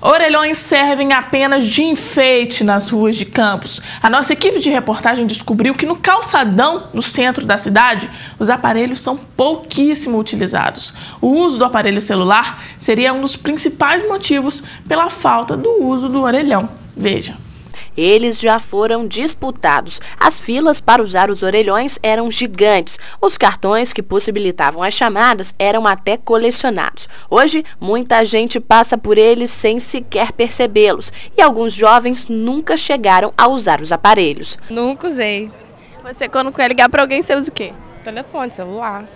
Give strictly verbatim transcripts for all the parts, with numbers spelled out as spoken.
Orelhões servem apenas de enfeite nas ruas de Campos. A nossa equipe de reportagem descobriu que no calçadão, no centro da cidade, os aparelhos são pouquíssimo utilizados. O uso do aparelho celular seria um dos principais motivos pela falta do uso do orelhão. Veja. Eles já foram disputados. As filas para usar os orelhões eram gigantes. Os cartões que possibilitavam as chamadas eram até colecionados. Hoje, muita gente passa por eles sem sequer percebê-los. E alguns jovens nunca chegaram a usar os aparelhos. Nunca usei. Você, quando quer ligar para alguém, você usa o quê? Telefone, celular.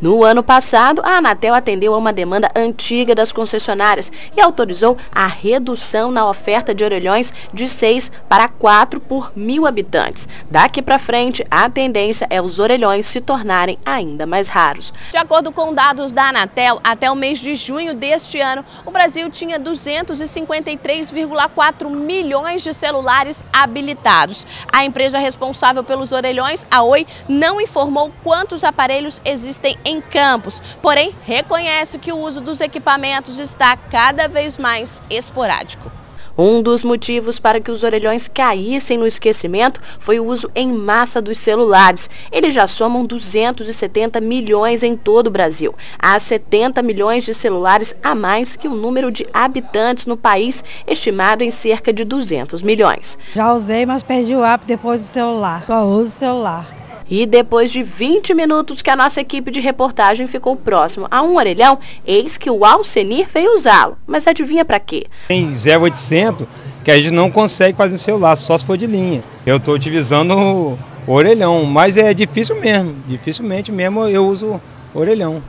No ano passado, a Anatel atendeu a uma demanda antiga das concessionárias e autorizou a redução na oferta de orelhões de seis para quatro por mil habitantes. Daqui para frente, a tendência é os orelhões se tornarem ainda mais raros. De acordo com dados da Anatel, até o mês de junho deste ano, o Brasil tinha duzentos e cinquenta e três vírgula quatro milhões de celulares habilitados. A empresa responsável pelos orelhões, a Oi, não informou quantos aparelhos existem em Campos, porém reconhece que o uso dos equipamentos está cada vez mais esporádico. Um dos motivos para que os orelhões caíssem no esquecimento foi o uso em massa dos celulares. Eles já somam duzentos e setenta milhões em todo o Brasil. Há setenta milhões de celulares a mais que o número de habitantes no país, estimado em cerca de duzentos milhões. Já usei, mas perdi o app depois do celular. Só uso o celular. E depois de vinte minutos que a nossa equipe de reportagem ficou próximo a um orelhão, eis que o Alcenir veio usá-lo. Mas adivinha para quê? Tem zero oitocentos que a gente não consegue fazer celular, só se for de linha. Eu estou utilizando o orelhão, mas é difícil mesmo, dificilmente mesmo eu uso orelhão.